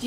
Do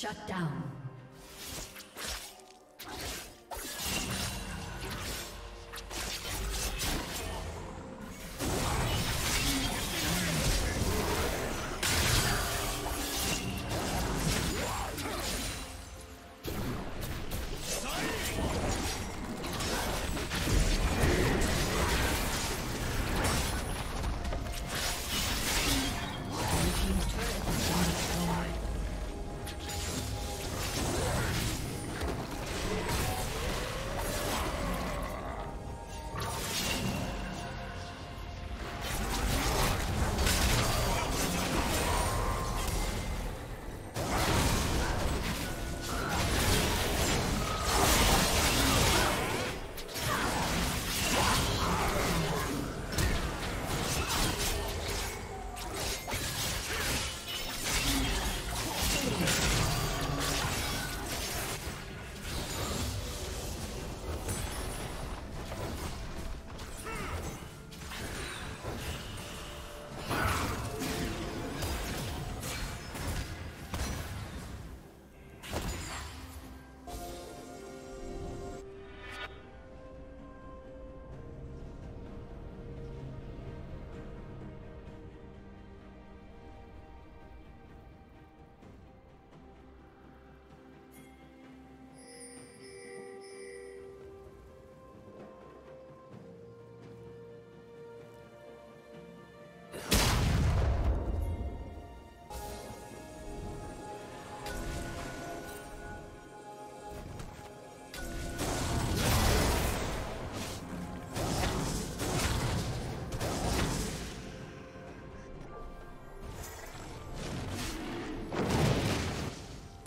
Shut down.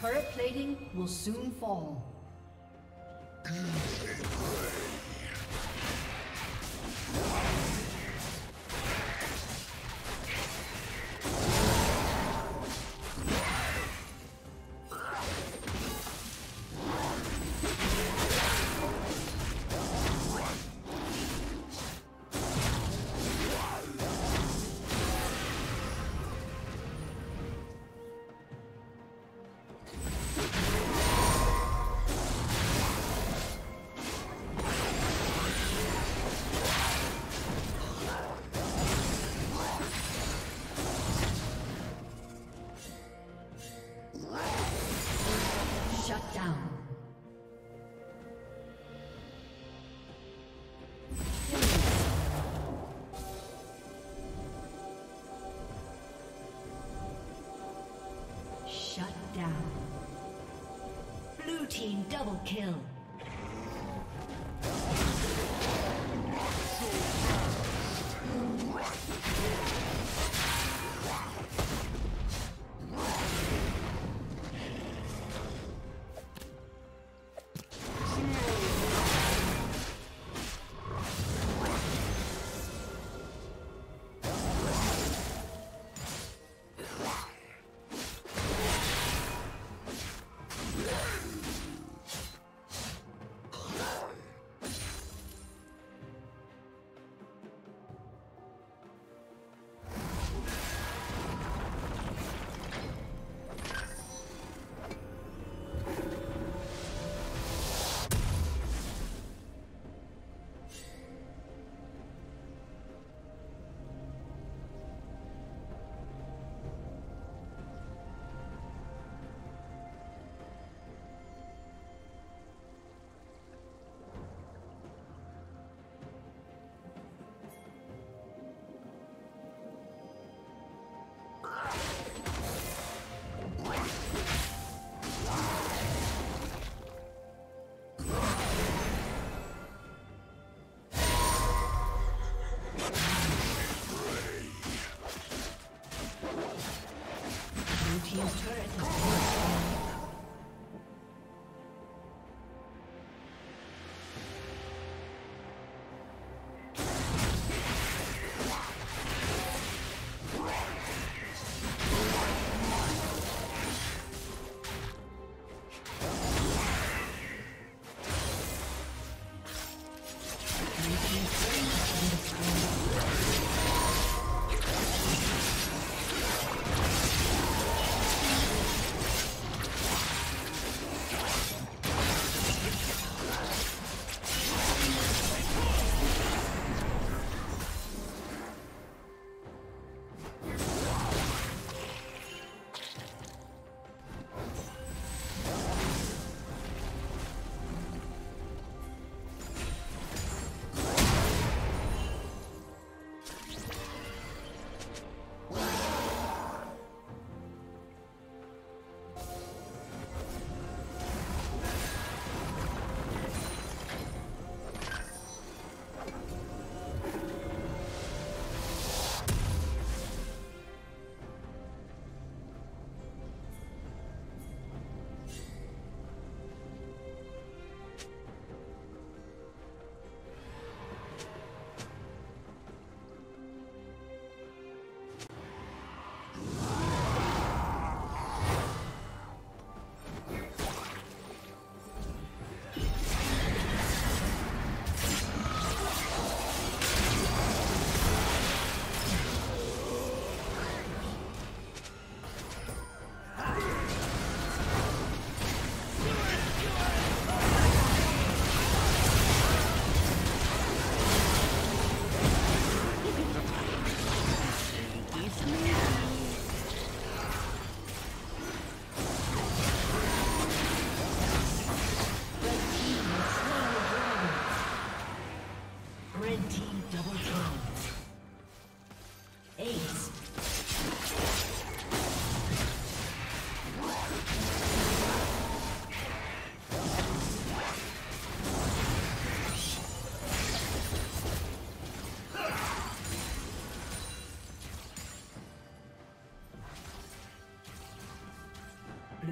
Turret plating will soon fall. Team double kill.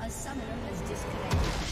A summoner has disconnected.